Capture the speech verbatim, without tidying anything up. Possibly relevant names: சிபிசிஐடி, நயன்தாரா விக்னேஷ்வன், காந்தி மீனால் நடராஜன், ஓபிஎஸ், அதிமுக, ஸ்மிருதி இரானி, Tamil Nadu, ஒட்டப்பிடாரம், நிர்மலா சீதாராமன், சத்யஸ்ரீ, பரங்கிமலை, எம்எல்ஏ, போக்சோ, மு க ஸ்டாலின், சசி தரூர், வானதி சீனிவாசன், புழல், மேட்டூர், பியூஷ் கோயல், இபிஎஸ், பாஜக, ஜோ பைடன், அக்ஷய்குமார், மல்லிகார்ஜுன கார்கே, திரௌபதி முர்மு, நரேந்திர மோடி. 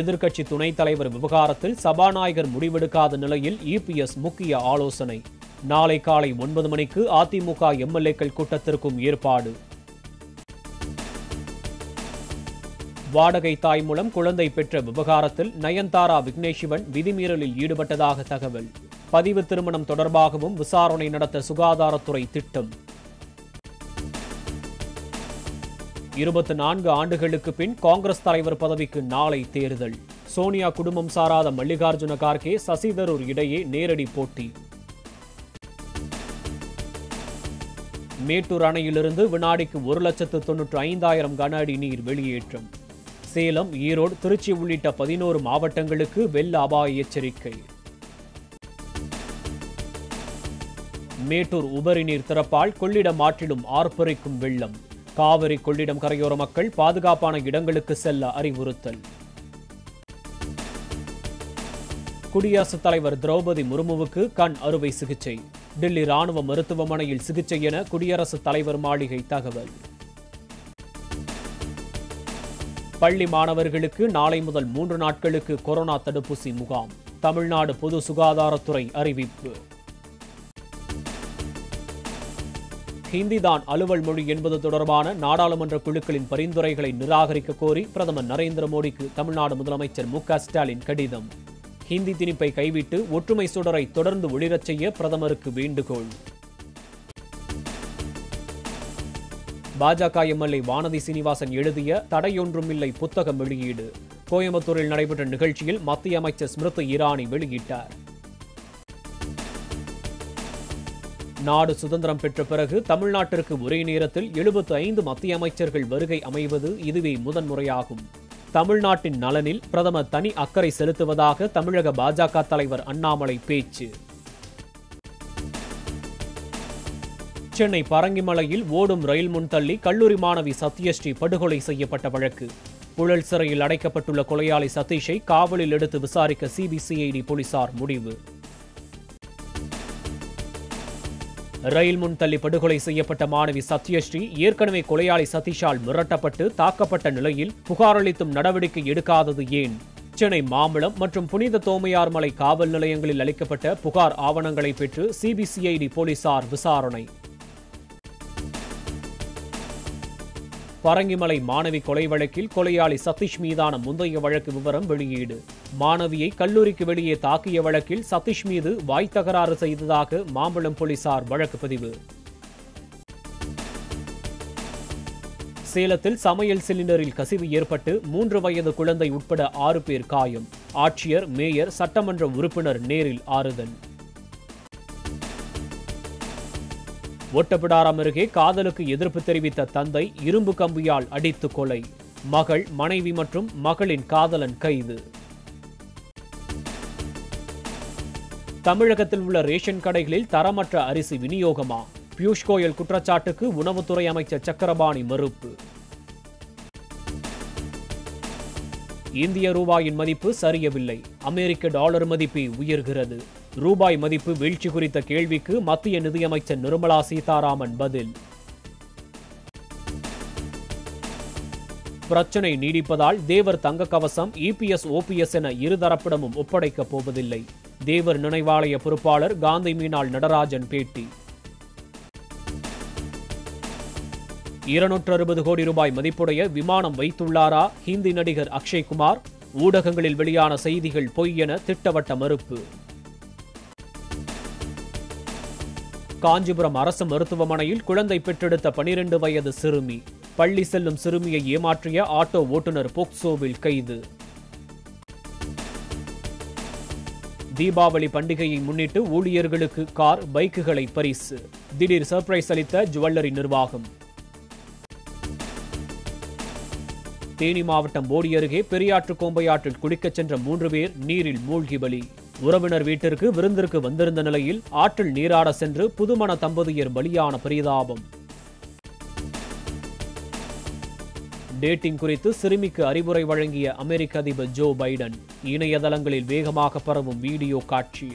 எதிர்க்கட்சி துணைத் தலைவர் விவகாரத்தில் சபாநாயகர் முடிவெடுக்காத நிலையில் இபிஎஸ் முக்கிய ஆலோசனை. நாளை காலை ஒன்பது மணிக்கு அதிமுக எம்எல்ஏக்கள் கூட்டத்திற்கும் ஏற்பாடு. வாடகை தாய் மூலம் குழந்தை பெற்ற விவகாரத்தில் நயன்தாரா விக்னேஷ்வன் விதிமீறலில் ஈடுபட்டதாக தகவல். பதிவு திருமணம் தொடர்பாகவும் விசாரணை நடத்த சுகாதாரத்துறை திட்டம். இருபத்தி நான்கு ஆண்டுகளுக்கு பின் காங்கிரஸ் தலைவர் பதவிக்கு நாளை தேர்தல். சோனியா குடும்பம் சாராத மல்லிகார்ஜுன கார்கே சசி தரூர் இடையே நேரடி போட்டி. மேட்டூர் அணையிலிருந்து வினாடிக்கு ஒரு லட்சத்து தொன்னூற்று ஐந்தாயிரம் கன அடி நீர் வெளியேற்றம். சேலம், ஈரோடு, திருச்சி உள்ளிட்ட பதினோரு மாவட்டங்களுக்கு வெள்ள அபாய எச்சரிக்கை. மேட்டூர் உபரி நீர் திறப்பால் கொள்ளிடம் ஆற்றிலும் ஆர்ப்பரிக்கும் வெள்ளம். காவிரி கொள்ளிடம் கரையோர மக்கள் பாதுகாப்பான இடங்களுக்கு செல்ல அறிவுறுத்தல். குடியரசுத் தலைவர் திரௌபதி முர்முவுக்கு கண் அறுவை சிகிச்சை. டெல்லி ராணுவ மருத்துவமனையில் சிகிச்சை என குடியரசுத் தலைவர் மாளிகை தகவல். பள்ளி மாணவர்களுக்கு நாளை முதல் மூன்று நாட்களுக்கு கொரோனா தடுப்பூசி முகாம். தமிழ்நாடு பொது சுகாதாரத்துறை அறிவிப்பு. ஹிந்தி தான் அலுவல் மொழி என்பது தொடர்பான நாடாளுமன்ற குழுக்களின் பரிந்துரைகளை நிராகரிக்க கோரி பிரதமர் நரேந்திர மோடிக்கு தமிழ்நாடு முதலமைச்சர் மு க ஸ்டாலின் கடிதம். ஹிந்தி திணிப்பை கைவிட்டு ஒற்றுமை சுடரை தொடர்ந்து ஒளிரச் செய்ய பிரதமருக்கு வேண்டுகோள். பாஜக எம்எல்ஏ வானதி சீனிவாசன் எழுதிய தடையொன்றுமில்லை புத்தகம் வெளியீடு. கோயம்புத்தூரில் நடைபெற்ற நிகழ்ச்சியில் மத்திய அமைச்சர் ஸ்மிருதி இரானி வெளியிட்டார். நாடு சுதந்திரம் பெற்ற பிறகு தமிழ்நாட்டிற்கு ஒரே நேரத்தில் எழுபத்தி ஐந்து மத்திய அமைச்சர்கள் வருகை அமைவது இதுவே முதன்முறையாகும். தமிழ்நாட்டின் நலனில் பிரதமர் தனி அக்கறை செலுத்துவதாக தமிழக பாஜக தலைவர் அண்ணாமலை பேச்சு. சென்னை பரங்கிமலையில் ஓடும் ரயில் முன் தள்ளி கல்லூரி மாணவி சத்யஸ்ரீ படுகொலை செய்யப்பட்ட வழக்கு. புழல் சிறையில் அடைக்கப்பட்டுள்ள கொலையாளி சதீஷை காவலில் எடுத்து விசாரிக்க சிபிசிஐடி போலீசார் முடிவு. ரயில் முன் தள்ளி படுகொலை செய்யப்பட்ட மாணவி சத்யஸ்ரீ ஏற்கனவே கொலையாளி சதீஷால் மிரட்டப்பட்டு தாக்கப்பட்ட நிலையில் புகாரளித்தும் நடவடிக்கை எடுக்காதது ஏன்? சென்னை மாம்பலம் மற்றும் புனித தோமையார்மலை காவல் நிலையங்களில் அளிக்கப்பட்ட புகார் ஆவணங்களை பெற்று சிபிசிஐடி போலீசார் விசாரணை. பரங்கிமலை மாணவி கொலை வழக்கில் கொலையாளி சதீஷ் மீதான முந்தைய வழக்கு விவரம் வெளியீடு. மாணவியை கல்லூரிக்கு வெளியே தாக்கிய வழக்கில் சதீஷ் மீது வாய் தகராறு செய்ததாக மாம்பலம் போலீசார் வழக்கு பதிவு. சேலத்தில் சமையல் சிலிண்டரில் கசிவு ஏற்பட்டு மூன்று வயது குழந்தை உட்பட ஆறு பேர் காயம். ஆட்சியர், மேயர், சட்டமன்ற உறுப்பினர் நேரில் ஆறுதல். ஒட்டப்பிடாரம் அருகே காதலுக்கு எதிர்ப்பு தெரிவித்த தந்தை இரும்பு கம்பியால் அடித்து கொலை. மகள், மனைவி மற்றும் மகளின் காதலன் கைது. தமிழகத்தில் உள்ள ரேஷன் கடைகளில் தரமற்ற அரிசி விநியோகமா? பியூஷ் கோயல் குற்றச்சாட்டுக்கு உணவுத்துறை அமைச்சர் சக்கரபாணி மறுப்பு. இந்திய ரூபாயின் மதிப்பு சரியவில்லை, அமெரிக்க டாலர் மதிப்பு உயர்கிறது. ரூபாய் மதிப்பு வீழ்ச்சி குறித்த கேள்விக்கு மத்திய நிதியமைச்சர் நிர்மலா சீதாராமன் பதில். பிரச்சனை நீடிப்பதால் தேவர் தங்க கவசம் இபிஎஸ், ஓபிஎஸ் என இருதரப்பிடமும் ஒப்படைக்கப் போவதில்லை. தேவர் நினைவாலய பொறுப்பாளர் காந்தி மீனால் நடராஜன் பேட்டி. இருநூற்று அறுபது கோடி ரூபாய் மதிப்புடைய விமானம் வைத்துள்ளாரா ஹிந்தி நடிகர் அக்ஷய்குமார்? ஊடகங்களில் வெளியான செய்திகள் பொய் என திட்டவட்ட மறுப்பு. காஞ்சிபுரம் அரசு மருத்துவமனையில் குழந்தை பெற்றெடுத்த பனிரெண்டு வயது சிறுமி. பள்ளி செல்லும் சிறுமியை ஏமாற்றிய ஆட்டோ ஓட்டுநர் போக்சோவில் கைது. தீபாவளி பண்டிகையை முன்னிட்டு ஊழியர்களுக்கு கார், பைக்குகளை பரிசு. திடீர் சர்ப்ரைஸ் அளித்த ஜுவல்லரி நிர்வாகம். தேனி மாவட்டம் போடி அருகே பெரியாற்று கோம்பையாற்றில் குளிக்கச் சென்ற மூன்று பேர் நீரில் மூழ்கி பலி. உறவினர் வீட்டிற்கு விருந்திற்கு வந்திருந்த நிலையில் ஆற்றில் நீராட சென்று புதுமண தம்பதியர் பலியான பரிதாபம். டேட்டிங் குறித்து சிறுமிக்கு அறிவுரை வழங்கிய அமெரிக்க அதிபர் ஜோ பைடன். இணையதளங்களில் வேகமாக பரவும் வீடியோ காட்சி.